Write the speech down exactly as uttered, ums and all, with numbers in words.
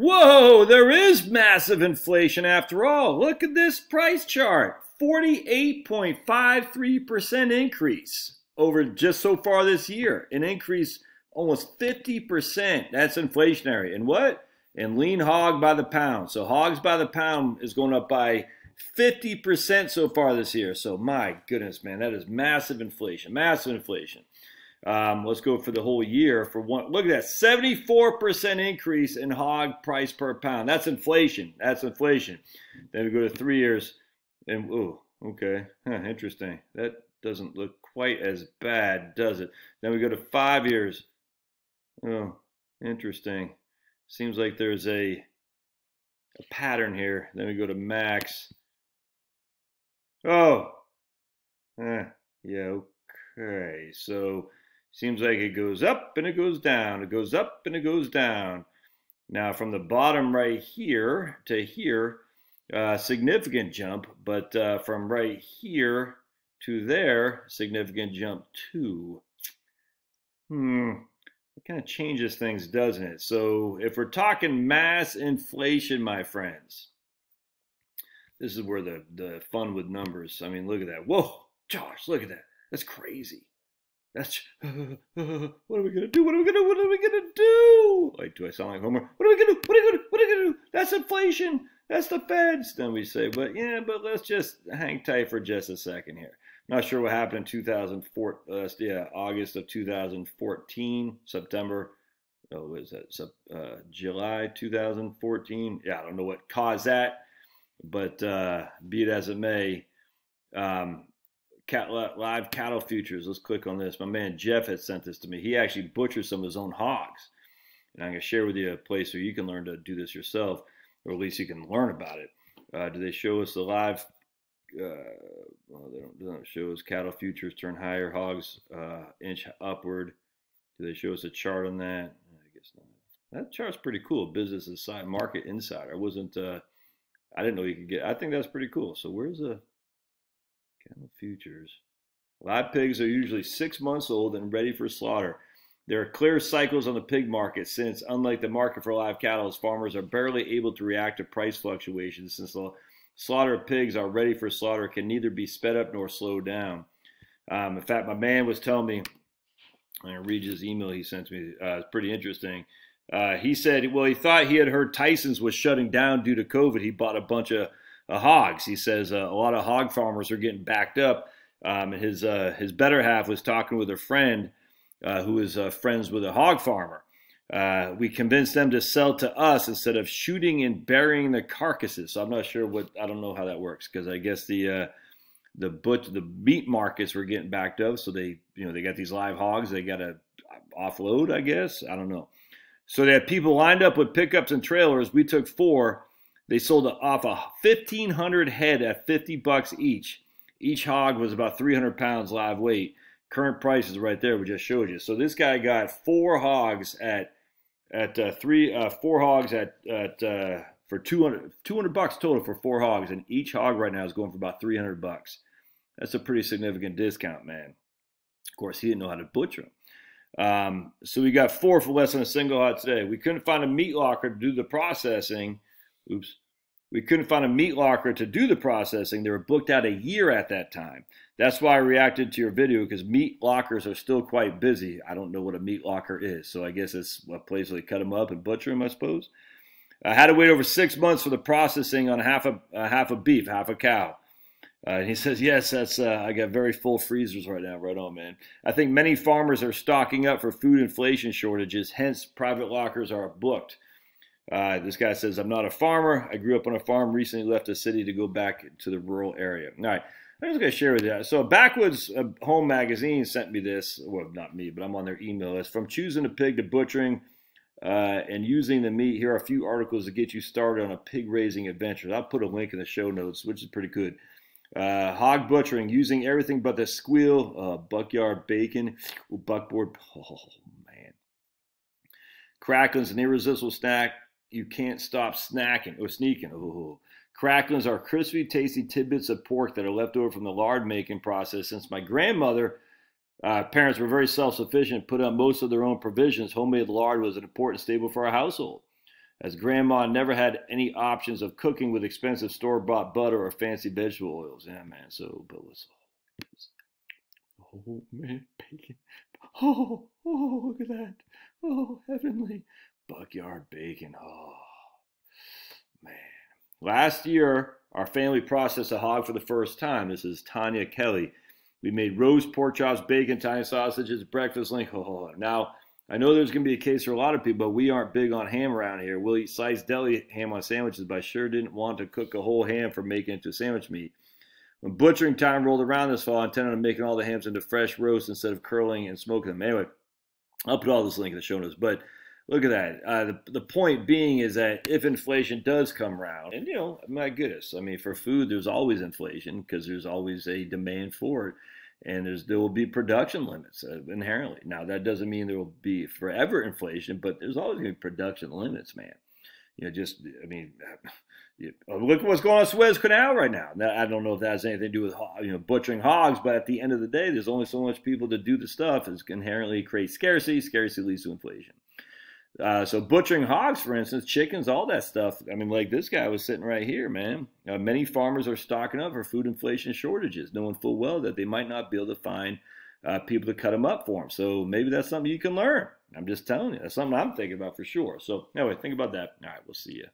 Whoa, there is massive inflation after all. Look at this price chart. forty-eight point five three percent increase over just so far this year. An increase almost fifty percent. That's inflationary. And what? And lean hog by the pound. So hogs by the pound is going up by fifty percent so far this year. So my goodness, man, that is massive inflation, massive inflation. Um, let's go for the whole year for one. Look at that, seventy-four percent increase in hog price per pound. That's inflation. That's inflation. Then we go to three years and, ooh, okay, huh, interesting. That doesn't look quite as bad, does it? Then we go to five years. Oh, interesting. Seems like there's a, a pattern here. Then we go to max. Oh, eh, yeah, okay. So seems like it goes up and it goes down. It goes up and it goes down. Now from the bottom right here to here, uh, significant jump, but uh, from right here to there, significant jump too. Hmm. It kind of changes things, doesn't it? So if we're talking mass inflation, my friends, this is where the, the fun with numbers. I mean, look at that. Whoa, Josh, look at that. That's crazy. That's, uh, uh, what are we going to do? What are we going to do? What are we going to do? Wait, do I sound like Homer? What are we going to do? What are we going to do? What are we going to do? That's inflation. That's the Feds. Then we say, but yeah, but let's just hang tight for just a second here. Not sure what happened in two thousand four, uh, yeah, August of two thousand fourteen, September, oh, what is that, Sub, uh, July two thousand fourteen? Yeah, I don't know what caused that, but uh, be it as it may, um, cat, live cattle futures, let's click on this. My man Jeff had sent this to me. He actually butchered some of his own hogs, and I'm going to share with you a place where you can learn to do this yourself, or at least you can learn about it. Uh, do they show us the live Uh, well, they don't, they don't show us cattle futures turn higher, hogs uh, inch upward. Do they show us a chart on that? I guess not. That chart's pretty cool. Business Insider, Market Insider. I wasn't. Uh, I didn't know you could get. I think that's pretty cool. So where's the cattle futures? Live pigs are usually six months old and ready for slaughter. There are clear cycles on the pig market since, unlike the market for live cattle, farmers are barely able to react to price fluctuations since the slaughter of pigs are ready for slaughter can neither be sped up nor slowed down. Um, in fact, my man was telling me, I'm going to read his email he sent me. Uh, it's pretty interesting. Uh, he said, well, he thought he had heard Tyson's was shutting down due to COVID. He bought a bunch of uh, hogs. He says uh, a lot of hog farmers are getting backed up. Um, and his, uh, his better half was talking with a friend uh, who is uh, friends with a hog farmer. Uh, we convinced them to sell to us instead of shooting and burying the carcasses. So I'm not sure what, I don't know how that works, because I guess the uh, the butch, the meat markets were getting backed up. So they, you know, they got these live hogs. They got to offload, I guess. I don't know. So they had people lined up with pickups and trailers. We took four. They sold off a fifteen hundred head at fifty bucks each. Each hog was about three hundred pounds live weight. Current price is right there. We just showed you. So this guy got four hogs at At uh, three, uh, four hogs at at uh, for two hundred bucks total for four hogs, and each hog right now is going for about three hundred bucks. That's a pretty significant discount, man. Of course, he didn't know how to butcher them. Um, so we got four for less than a single hog today. We couldn't find a meat locker to do the processing. Oops, we couldn't find a meat locker to do the processing. They were booked out a year at that time. That's why I reacted to your video, because meat lockers are still quite busy. I don't know what a meat locker is, so I guess it's a place where they cut them up and butcher them, I suppose. I had to wait over six months for the processing on half a uh, half a beef, half a cow. Uh, and he says, yes, that's uh, I got very full freezers right now. Right on, man. I think many farmers are stocking up for food inflation shortages, hence private lockers are booked. Uh, this guy says, I'm not a farmer. I grew up on a farm, recently left the city to go back to the rural area. All right. I'm just going to share with you. So Backwoods Home Magazine sent me this. Well, not me, but I'm on their email list. From choosing a pig to butchering uh, and using the meat, here are a few articles to get you started on a pig-raising adventure. I'll put a link in the show notes, which is pretty good. Uh, hog butchering, using everything but the squeal, uh, buckyard bacon, buckboard. Oh, man. Cracklings, an irresistible snack. You can't stop snacking or sneaking. Oh, cracklings are crispy, tasty tidbits of pork that are left over from the lard making process. Since my grandmother, uh, parents were very self-sufficient, put up most of their own provisions, homemade lard was an important staple for our household. as Grandma never had any options of cooking with expensive store-bought butter or fancy vegetable oils. Yeah, man. So, but what's all oh, man, bacon. Oh, oh, look at that. Oh, heavenly. Buckyard bacon. Oh, man. Last year, our family processed a hog for the first time. This is Tanya Kelly. We made roast pork chops, bacon, Italian sausages, breakfast link. Oh, now, I know there's going to be a case for a lot of people, but we aren't big on ham around here. We'll eat sliced deli ham on sandwiches, but I sure didn't want to cook a whole ham for making it into sandwich meat. When butchering time rolled around this fall, I intended on making all the hams into fresh roast instead of curling and smoking them. Anyway, I'll put all this link in the show notes, but look at that. Uh, the, the point being is that if inflation does come around, and, you know, my goodness, I mean, for food, there's always inflation because there's always a demand for it. And there's, there will be production limits uh, inherently. Now, that doesn't mean there will be forever inflation, but there's always going to be production limits, man. You know, just, I mean, you, oh, look what's going on Suez Canal right now. Now, I don't know if that has anything to do with, you know, butchering hogs, but at the end of the day, there's only so much people to do the stuff. It's inherently creates scarcity. Scarcity leads to inflation. Uh, so butchering hogs, for instance, chickens, all that stuff. I mean, like this guy was sitting right here, man. Uh, many farmers are stocking up for food inflation shortages, knowing full well that they might not be able to find uh, people to cut them up for them. So maybe that's something you can learn. I'm just telling you. That's something I'm thinking about for sure. So anyway, think about that. All right, we'll see you.